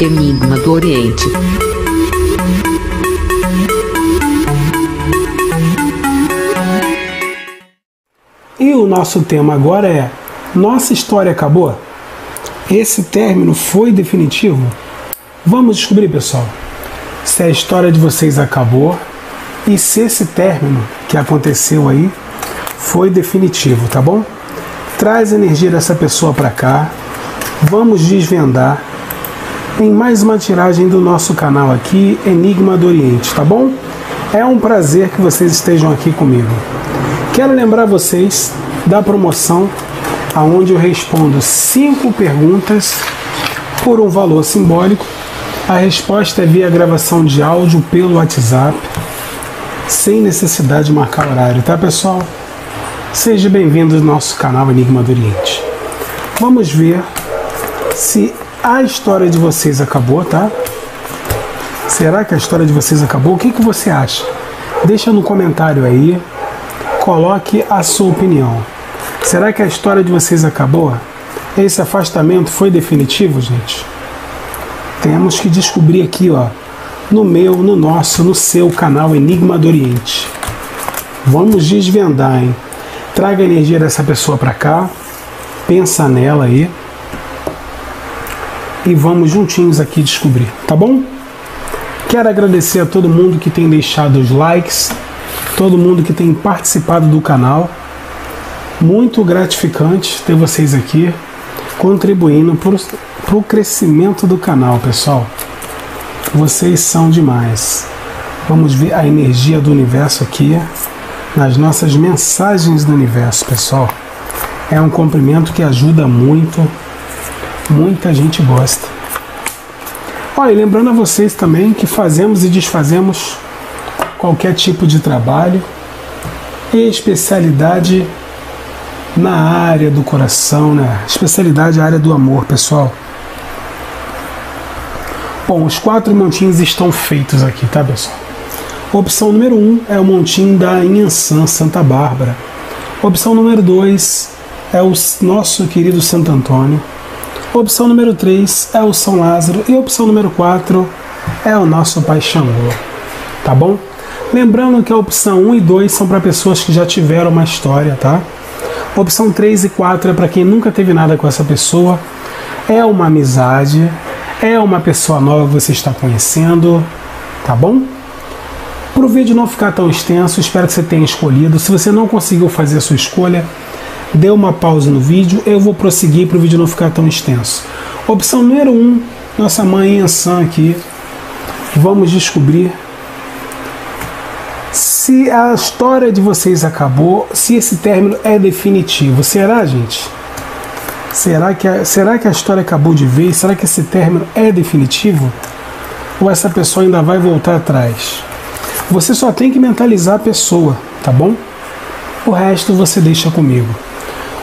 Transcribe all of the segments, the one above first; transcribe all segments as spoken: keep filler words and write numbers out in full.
Enigma do Oriente. E o nosso tema agora é: nossa história acabou? Esse término foi definitivo? Vamos descobrir, pessoal, se a história de vocês acabou e se esse término que aconteceu aí foi definitivo, tá bom? Traz a energia dessa pessoa para cá. Vamos desvendar em mais uma tiragem do nosso canal aqui, Enigma do Oriente, tá bom? É um prazer que vocês estejam aqui comigo. Quero lembrar vocês da promoção aonde eu respondo cinco perguntas por um valor simbólico. A resposta é via gravação de áudio pelo WhatsApp, sem necessidade de marcar horário, tá, pessoal? Seja bem-vindo ao nosso canal Enigma do Oriente. Vamos ver se a história de vocês acabou, tá? Será que a história de vocês acabou? O que que você acha? Deixa no comentário aí, coloque a sua opinião. Será que a história de vocês acabou? Esse afastamento foi definitivo, gente? Temos que descobrir aqui, ó, no meu, no nosso, no seu canal Enigma do Oriente. Vamos desvendar, hein? Traga a energia dessa pessoa para cá, pensa nela aí e vamos juntinhos aqui descobrir, tá bom? Quero agradecer a todo mundo que tem deixado os likes, todo mundo que tem participado do canal. Muito gratificante ter vocês aqui, contribuindo para o crescimento do canal, pessoal. Vocês são demais. Vamos ver a energia do universo aqui, nas nossas mensagens do universo, pessoal. É um complemento que ajuda muito, muita gente gosta. Olha, e lembrando a vocês também que fazemos e desfazemos qualquer tipo de trabalho, especialidade na área do coração, né? Especialidade na área do amor, pessoal. Bom, os quatro montinhos estão feitos aqui, tá, pessoal? Opção número um é o montinho da Iansã, Santa Bárbara. Opção número dois é o nosso querido Santo Antônio. Opção número três é o São Lázaro. E opção número quatro é o nosso Pai Xangô, tá bom? Lembrando que a opção um e dois são para pessoas que já tiveram uma história, tá? Opção três e quatro é para quem nunca teve nada com essa pessoa. É uma amizade, é uma pessoa nova que você está conhecendo, tá bom? Para o vídeo não ficar tão extenso, espero que você tenha escolhido. Se você não conseguiu fazer a sua escolha, dê uma pausa no vídeo. Eu vou prosseguir para o vídeo não ficar tão extenso. Opção número um, nossa mãe Iansã aqui. Vamos descobrir se a história de vocês acabou, se esse término é definitivo. Será, gente? Será que a, será que a história acabou de vez? Será que esse término é definitivo? Ou essa pessoa ainda vai voltar atrás? Você só tem que mentalizar a pessoa, tá bom? O resto você deixa comigo.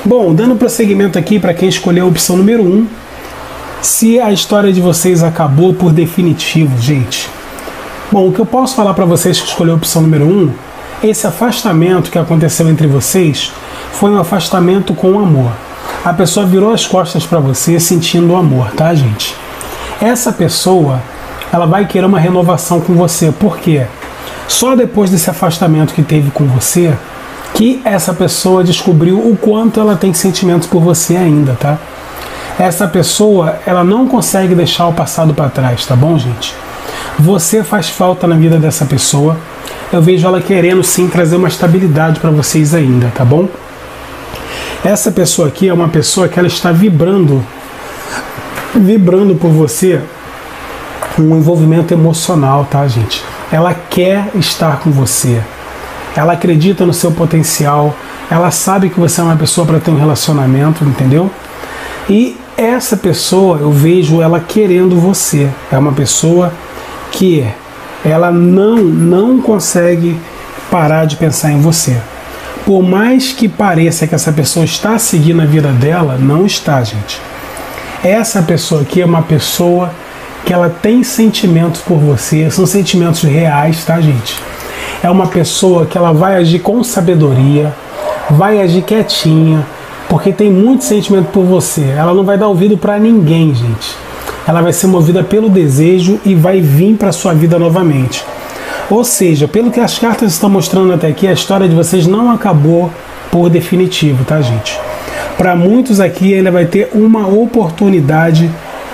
Bom, dando prosseguimento aqui para quem escolheu a opção número um, se a história de vocês acabou por definitivo, gente. Bom, o que eu posso falar para vocês que escolheu a opção número um, esse afastamento que aconteceu entre vocês foi um afastamento com amor. A pessoa virou as costas para você sentindo o amor, tá, gente? Essa pessoa, ela vai querer uma renovação com você. Por quê? Só depois desse afastamento que teve com você que essa pessoa descobriu o quanto ela tem sentimentos por você ainda, tá? Essa pessoa, ela não consegue deixar o passado para trás, tá bom, gente? Você faz falta na vida dessa pessoa. Eu vejo ela querendo sim trazer uma estabilidade para vocês ainda, tá bom? Essa pessoa aqui é uma pessoa que ela está vibrando, vibrando por você um envolvimento emocional, tá, gente? Ela quer estar com você. Ela acredita no seu potencial. Ela sabe que você é uma pessoa para ter um relacionamento, entendeu? E essa pessoa, eu vejo ela querendo você. É uma pessoa que ela não, não consegue parar de pensar em você. Por mais que pareça que essa pessoa está seguindo a vida dela, não está, gente. Essa pessoa aqui é uma pessoa que ela tem sentimentos por você, são sentimentos reais, tá, gente? É uma pessoa que ela vai agir com sabedoria, vai agir quietinha, porque tem muito sentimento por você. Ela não vai dar ouvido para ninguém, gente. ela vai ser movida pelo desejo e vai vir para a sua vida novamente. Ou seja, pelo que as cartas estão mostrando até aqui, a história de vocês não acabou por definitivo, tá, gente? Para muitos aqui, ele vai ter uma oportunidade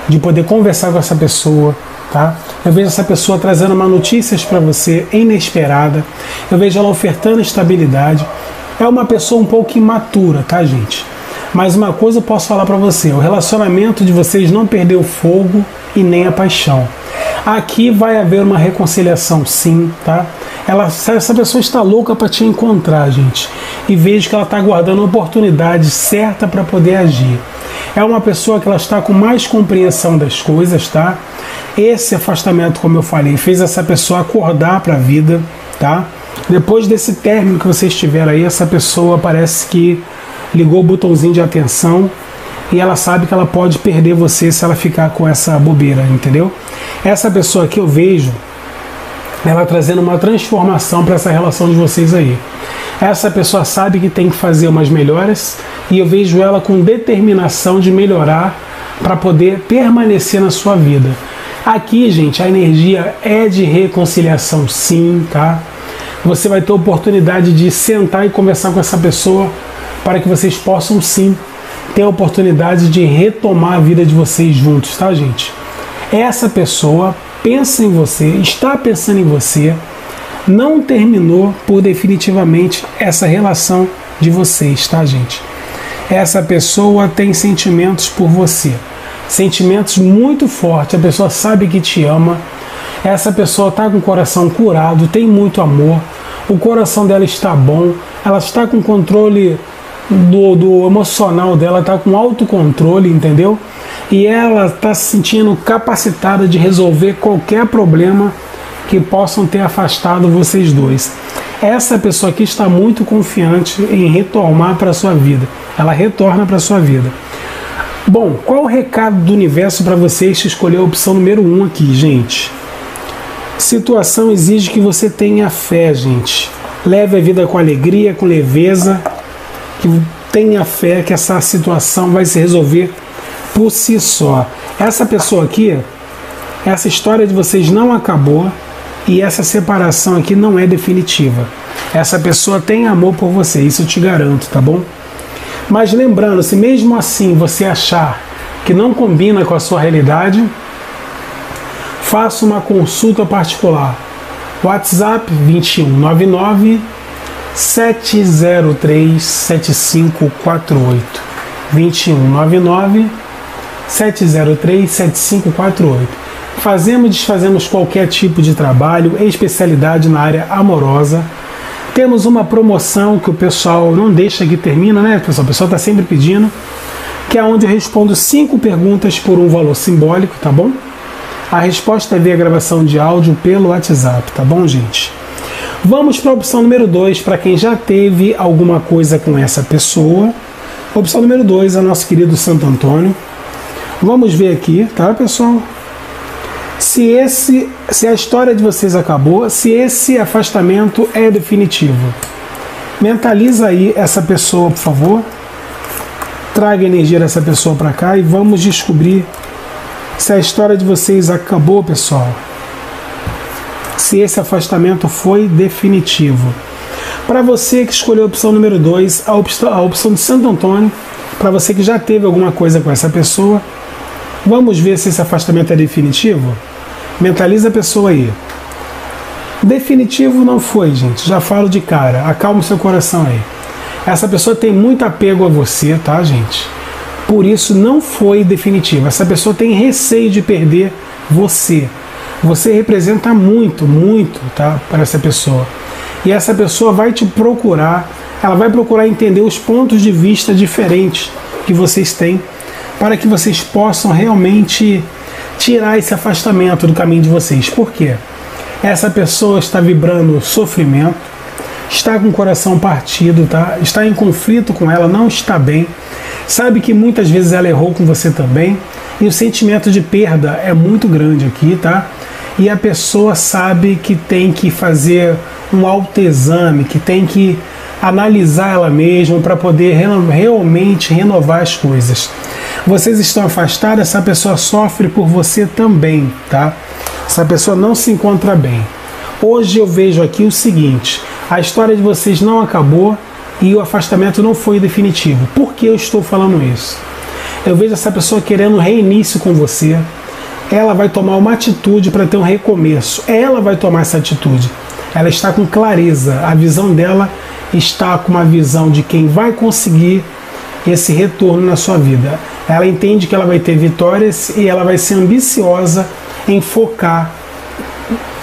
de poder conversar com essa pessoa, tá? Eu vejo essa pessoa trazendo uma notícias para você inesperada. Eu vejo ela ofertando estabilidade. É uma pessoa um pouco imatura, tá, gente? Mas uma coisa eu posso falar para você, o relacionamento de vocês não perdeu o fogo e nem a paixão. Aqui vai haver uma reconciliação, sim, tá? Ela, essa pessoa está louca para te encontrar, gente. E vejo que ela está aguardando a oportunidade certa para poder agir. É uma pessoa que ela está com mais compreensão das coisas, tá? Esse afastamento, como eu falei, fez essa pessoa acordar para a vida, tá? Depois desse término que vocês tiveram aí, essa pessoa parece que ligou o botãozinho de atenção. E ela sabe que ela pode perder você se ela ficar com essa bobeira, entendeu? Essa pessoa que eu vejo, ela trazendo uma transformação para essa relação de vocês aí. Essa pessoa sabe que tem que fazer umas melhoras e eu vejo ela com determinação de melhorar para poder permanecer na sua vida. Aqui, gente, a energia é de reconciliação, sim, tá? Você vai ter a oportunidade de sentar e conversar com essa pessoa para que vocês possam, sim, ter a oportunidade de retomar a vida de vocês juntos, tá, gente? Essa pessoa pensa em você, está pensando em você, não terminou por definitivamente essa relação de vocês, tá, gente? Essa pessoa tem sentimentos por você, sentimentos muito fortes, a pessoa sabe que te ama, essa pessoa está com o coração curado, tem muito amor, o coração dela está bom, ela está com controle Do, do emocional dela, tá com autocontrole, entendeu? E ela tá se sentindo capacitada de resolver qualquer problema que possam ter afastado vocês dois. Essa pessoa aqui está muito confiante em retomar para sua vida. Ela retorna para sua vida. Bom, qual o recado do universo para vocês que escolher a opção número um aqui, gente? Situação exige que você tenha fé, gente. Leve a vida com alegria, com leveza. Que tenha fé que essa situação vai se resolver por si só. Essa pessoa aqui, essa história de vocês não acabou e essa separação aqui não é definitiva. Essa pessoa tem amor por você, isso eu te garanto, tá bom? Mas lembrando, se mesmo assim você achar que não combina com a sua realidade, faça uma consulta particular. WhatsApp vinte e um, nove nove sete zero três, sete cinco quatro oito. vinte e um, nove nove sete zero três, sete cinco quatro oito. Fazemos e desfazemos qualquer tipo de trabalho, especialidade na área amorosa. Temos uma promoção que o pessoal não deixa que termina, né, pessoal? O pessoal está sempre pedindo, que é onde eu respondo cinco perguntas por um valor simbólico, tá bom? A resposta é via gravação de áudio pelo WhatsApp, tá bom, gente? Vamos para a opção número dois, para quem já teve alguma coisa com essa pessoa. Opção número dois é nosso querido Santo Antônio. Vamos ver aqui, tá, pessoal? Se, esse, se a história de vocês acabou, se esse afastamento é definitivo. Mentaliza aí essa pessoa, por favor. Traga a energia dessa pessoa para cá e vamos descobrir se a história de vocês acabou, pessoal. Se esse afastamento foi definitivo. Para você que escolheu a opção número dois, a, op a opção de Santo Antônio, para você que já teve alguma coisa com essa pessoa, vamos ver se esse afastamento é definitivo? Mentaliza a pessoa aí. Definitivo não foi, gente. Já falo de cara. Acalma o seu coração aí. Essa pessoa tem muito apego a você, tá, gente? Por isso não foi definitivo. Essa pessoa tem receio de perder você. Você representa muito, muito, tá, para essa pessoa. E essa pessoa vai te procurar, ela vai procurar entender os pontos de vista diferentes que vocês têm, para que vocês possam realmente tirar esse afastamento do caminho de vocês. Por quê? Essa pessoa está vibrando sofrimento, está com o coração partido, tá? Está em conflito com ela, não está bem. Sabe que muitas vezes ela errou com você também. E o sentimento de perda é muito grande aqui, tá? E a pessoa sabe que tem que fazer um autoexame, que tem que analisar ela mesma para poder realmente renovar as coisas. Vocês estão afastados, essa pessoa sofre por você também, tá? Essa pessoa não se encontra bem. Hoje eu vejo aqui o seguinte, a história de vocês não acabou e o afastamento não foi definitivo. Por que eu estou falando isso? Eu vejo essa pessoa querendo um reinício com você, ela vai tomar uma atitude para ter um recomeço, ela vai tomar essa atitude. Ela está com clareza, a visão dela está com uma visão de quem vai conseguir esse retorno na sua vida. Ela entende que ela vai ter vitórias e ela vai ser ambiciosa em focar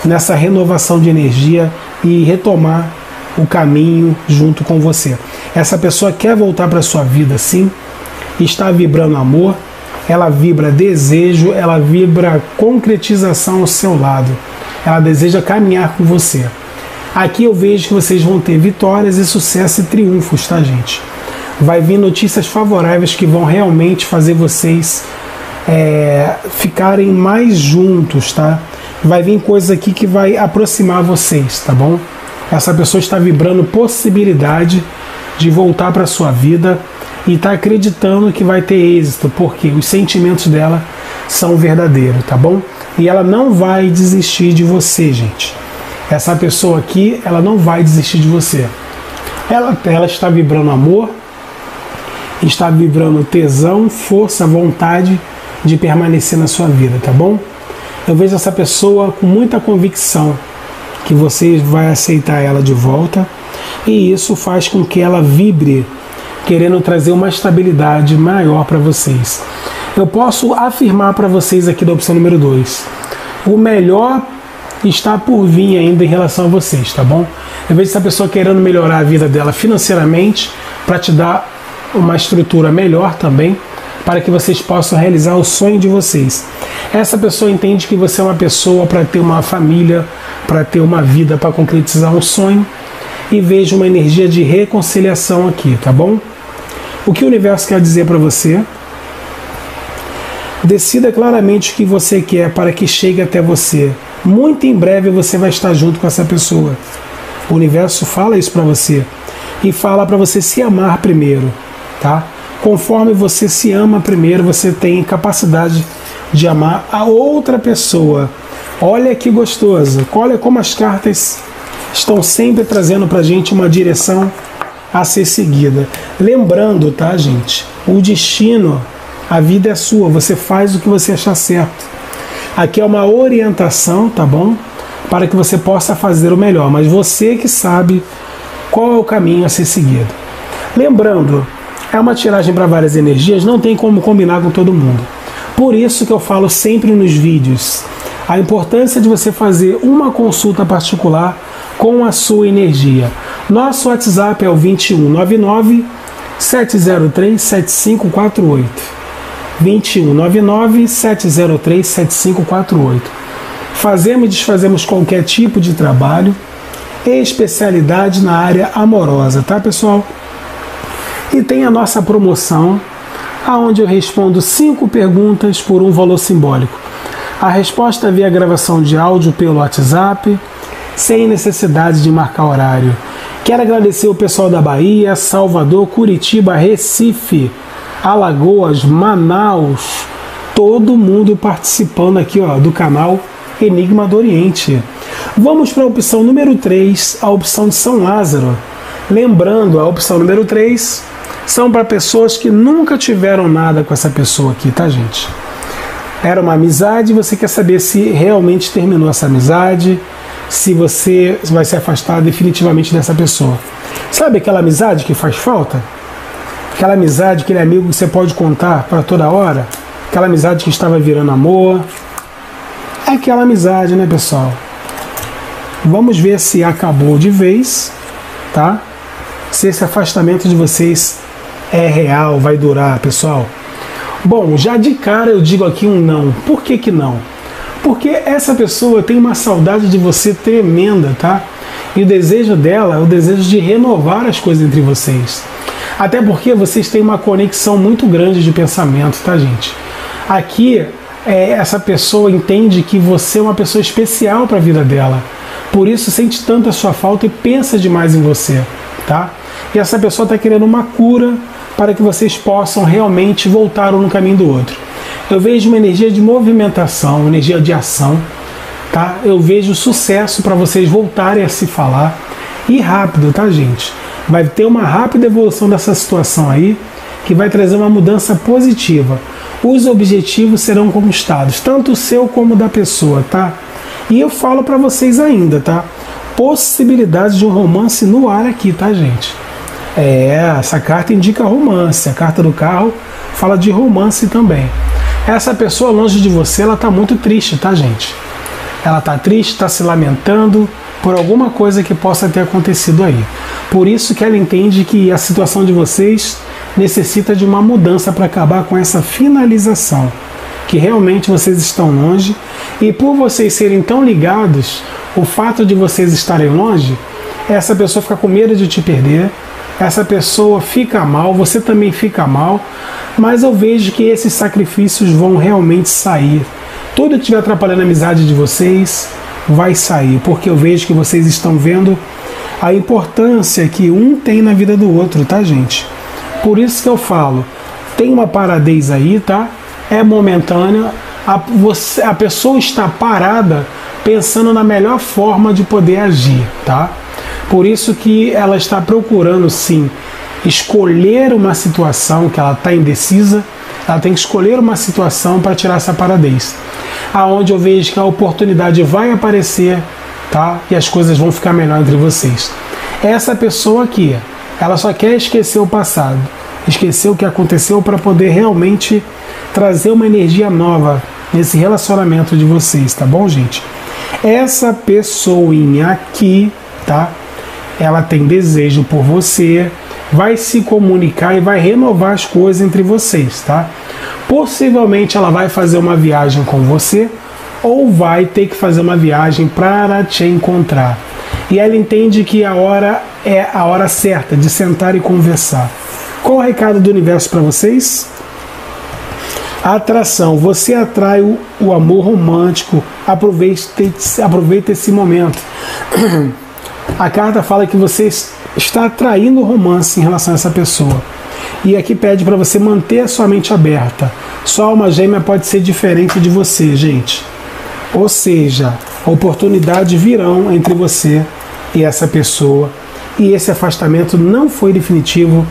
nessa renovação de energia e retomar o caminho junto com você. Essa pessoa quer voltar para a sua vida, sim, está vibrando amor, ela vibra desejo, ela vibra concretização ao seu lado. Ela deseja caminhar com você. Aqui eu vejo que vocês vão ter vitórias e sucesso e triunfos, tá, gente? Vai vir notícias favoráveis que vão realmente fazer vocês é, ficarem mais juntos, tá? Vai vir coisa aqui que vai aproximar vocês, tá bom? Essa pessoa está vibrando possibilidade de voltar para sua vida e está acreditando que vai ter êxito, porque os sentimentos dela são verdadeiros, tá bom? E ela não vai desistir de você, gente. Essa pessoa aqui, ela não vai desistir de você. Ela, ela está vibrando amor, está vibrando tesão, força, vontade de permanecer na sua vida, tá bom? Eu vejo essa pessoa com muita convicção que você vai aceitar ela de volta e isso faz com que ela vibre, querendo trazer uma estabilidade maior para vocês. Eu posso afirmar para vocês aqui da opção número dois, o melhor está por vir ainda em relação a vocês, tá bom? Eu vejo essa pessoa querendo melhorar a vida dela financeiramente para te dar uma estrutura melhor também, para que vocês possam realizar o sonho de vocês. Essa pessoa entende que você é uma pessoa para ter uma família, para ter uma vida, para concretizar um sonho, e vejo uma energia de reconciliação aqui, tá bom? O que o universo quer dizer para você? Decida claramente o que você quer para que chegue até você. Muito em breve você vai estar junto com essa pessoa. O universo fala isso para você e fala para você se amar primeiro, tá? Conforme você se ama primeiro, você tem capacidade de amar a outra pessoa. Olha que gostoso, olha como as cartas estão sempre trazendo para a gente uma direção a ser seguida. Lembrando, tá, gente, o destino, a vida é sua, você faz o que você achar certo. Aqui é uma orientação, tá bom? Para que você possa fazer o melhor, mas você que sabe qual é o caminho a ser seguido. Lembrando, é uma tiragem para várias energias, não tem como combinar com todo mundo. Por isso que eu falo sempre nos vídeos, a importância de você fazer uma consulta particular com a sua energia. Nosso WhatsApp é o vinte e um, nove nove, sete zero três, sete cinco quatro oito. vinte e um, nove nove, sete zero três, sete cinco quatro oito. Fazemos e desfazemos qualquer tipo de trabalho, especialidade na área amorosa, tá, pessoal? E tem a nossa promoção, aonde eu respondo cinco perguntas por um valor simbólico. A resposta via gravação de áudio pelo WhatsApp, sem necessidade de marcar horário. Quero agradecer o pessoal da Bahia, Salvador, Curitiba, Recife, Alagoas, Manaus, todo mundo participando aqui, ó, do canal Enigma do Oriente. Vamos para a opção número três, a opção de São Lázaro. Lembrando, a opção número três são para pessoas que nunca tiveram nada com essa pessoa aqui, tá, gente? Era uma amizade, você quer saber se realmente terminou essa amizade, se você vai se afastar definitivamente dessa pessoa. Sabe aquela amizade que faz falta? Aquela amizade, aquele amigo que você pode contar para toda hora? Aquela amizade que estava virando amor? É aquela amizade, né, pessoal? Vamos ver se acabou de vez, tá? Se esse afastamento de vocês é real, vai durar, pessoal. Bom, já de cara eu digo aqui um não. Por que que não? Porque essa pessoa tem uma saudade de você tremenda, tá? E o desejo dela é o desejo de renovar as coisas entre vocês. Até porque vocês têm uma conexão muito grande de pensamento, tá, gente? Aqui, é, essa pessoa entende que você é uma pessoa especial para a vida dela. Por isso sente tanto a sua falta e pensa demais em você, tá? e essa pessoa está querendo uma cura para que vocês possam realmente voltar um no caminho do outro. Eu vejo uma energia de movimentação, uma energia de ação, tá? Eu vejo sucesso para vocês voltarem a se falar, e rápido, tá, gente? Vai ter uma rápida evolução dessa situação aí, que vai trazer uma mudança positiva. Os objetivos serão conquistados, tanto o seu como da pessoa, tá? E eu falo para vocês ainda, tá? Possibilidades de um romance no ar aqui, tá, gente? É, essa carta indica romance. A carta do carro fala de romance também. Essa pessoa longe de você, ela tá muito triste, tá, gente? Ela tá triste, tá se lamentando por alguma coisa que possa ter acontecido aí. Por isso que ela entende que a situação de vocês necessita de uma mudança para acabar com essa finalização, que realmente vocês estão longe, e por vocês serem tão ligados, o fato de vocês estarem longe, essa pessoa fica com medo de te perder, essa pessoa fica mal, você também fica mal, mas eu vejo que esses sacrifícios vão realmente sair. Tudo que estiver atrapalhando a amizade de vocês vai sair, porque eu vejo que vocês estão vendo a importância que um tem na vida do outro, tá, gente? Por isso que eu falo, tem uma paradez aí, tá? É momentânea, a, você, a pessoa está parada pensando na melhor forma de poder agir, tá? Por isso que ela está procurando, sim, escolher uma situação que ela está indecisa, ela tem que escolher uma situação para tirar essa paradez. Aonde eu vejo que a oportunidade vai aparecer, tá? E as coisas vão ficar melhor entre vocês. Essa pessoa aqui, ela só quer esquecer o passado, esquecer o que aconteceu para poder realmente trazer uma energia nova nesse relacionamento de vocês, tá bom, gente? Essa pessoinha aqui, tá? Ela tem desejo por você, vai se comunicar e vai renovar as coisas entre vocês, tá? Possivelmente ela vai fazer uma viagem com você ou vai ter que fazer uma viagem para te encontrar. E ela entende que a hora é a hora certa de sentar e conversar. Qual o recado do universo para vocês? Atração. Você atrai o, o amor romântico. Aproveite, aproveite esse momento. A carta fala que você está atraindo o romance em relação a essa pessoa. E aqui pede para você manter a sua mente aberta. Sua alma gêmea pode ser diferente de você, gente. Ou seja, oportunidades virão entre você e essa pessoa. E esse afastamento não foi definitivo.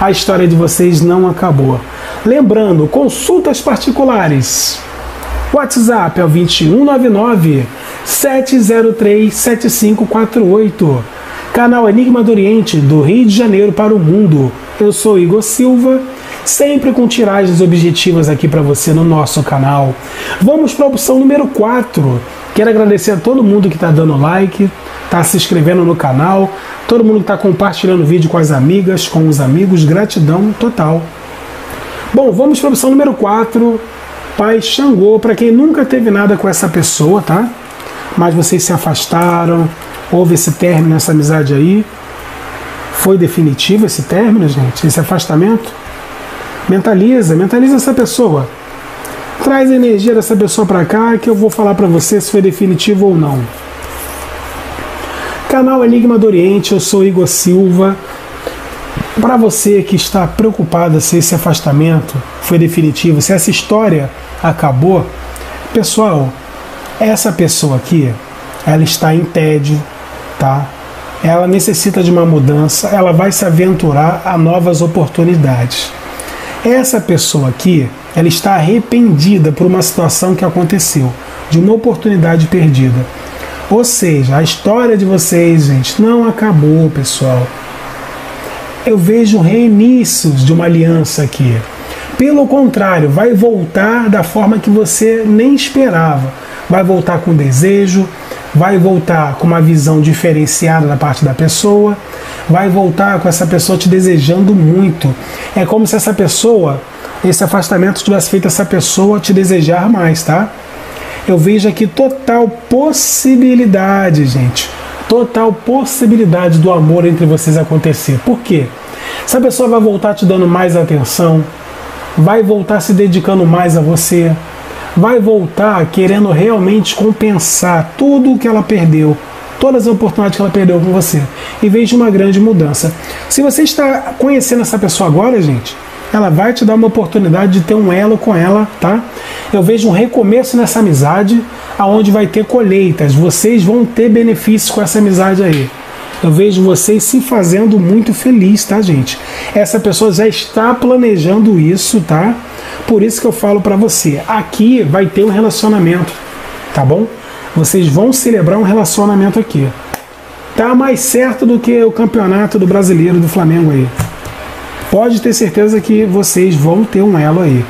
A história de vocês não acabou. Lembrando, consultas particulares. WhatsApp é o dois um nove nove, sete zero três, sete cinco quatro oito. Canal Enigma do Oriente, do Rio de Janeiro para o mundo. Eu sou Igor Silva, sempre com tiragens objetivas aqui para você no nosso canal. Vamos para a opção número quatro. Quero agradecer a todo mundo que está dando like, está se inscrevendo no canal, todo mundo que está compartilhando o vídeo com as amigas, com os amigos. Gratidão total. Bom, vamos para a opção número quatro. Pai Xangô, para quem nunca teve nada com essa pessoa, tá? Mas vocês se afastaram, houve esse término, essa amizade aí. Foi definitivo esse término, gente? Esse afastamento? Mentaliza, mentaliza essa pessoa. Traz a energia dessa pessoa para cá que eu vou falar para você se foi definitivo ou não. Canal Enigma do Oriente, eu sou Igor Silva. Para você que está preocupada se esse afastamento foi definitivo, se essa história acabou, pessoal, essa pessoa aqui, ela está em tédio, tá? Ela necessita de uma mudança, ela vai se aventurar a novas oportunidades. Essa pessoa aqui, ela está arrependida por uma situação que aconteceu, de uma oportunidade perdida. Ou seja, a história de vocês, gente, não acabou, pessoal. Eu vejo reinícios de uma aliança aqui. Pelo contrário, vai voltar da forma que você nem esperava. Vai voltar com desejo, vai voltar com uma visão diferenciada da parte da pessoa, vai voltar com essa pessoa te desejando muito. É como se essa pessoa, esse afastamento tivesse feito essa pessoa te desejar mais, tá? Eu vejo aqui total possibilidade, gente. Total possibilidade do amor entre vocês acontecer. Por quê? Essa pessoa vai voltar te dando mais atenção, vai voltar se dedicando mais a você, vai voltar querendo realmente compensar tudo o que ela perdeu, todas as oportunidades que ela perdeu com você, em vez de uma grande mudança. Se você está conhecendo essa pessoa agora, gente, ela vai te dar uma oportunidade de ter um elo com ela, tá? Eu vejo um recomeço nessa amizade, aonde vai ter colheitas. Vocês vão ter benefícios com essa amizade aí. Eu vejo vocês se fazendo muito feliz, tá, gente? Essa pessoa já está planejando isso, tá? Por isso que eu falo pra você, aqui vai ter um relacionamento, tá bom? Vocês vão celebrar um relacionamento aqui. Tá mais certo do que o campeonato do brasileiro do Flamengo aí. Pode ter certeza que vocês vão ter um elo aí.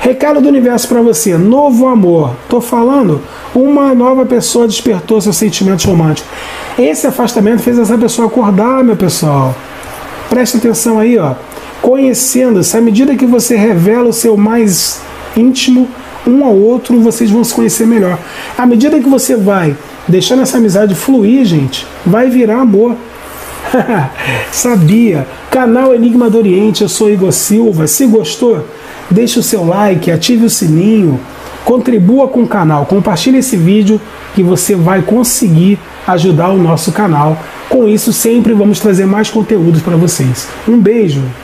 Recado do universo pra você, novo amor. Tô falando, uma nova pessoa despertou seus sentimentos românticos. Esse afastamento fez essa pessoa acordar, meu pessoal. Presta atenção aí, ó. Conhecendo-se, à medida que você revela o seu mais íntimo um ao outro, vocês vão se conhecer melhor. À medida que você vai deixando essa amizade fluir, gente, vai virar amor. Sabia? Canal Enigma do Oriente, eu sou Igor Silva. Se gostou, deixe o seu like, ative o sininho, contribua com o canal, compartilhe esse vídeo que você vai conseguir ajudar o nosso canal. Com isso, sempre vamos trazer mais conteúdos para vocês. Um beijo!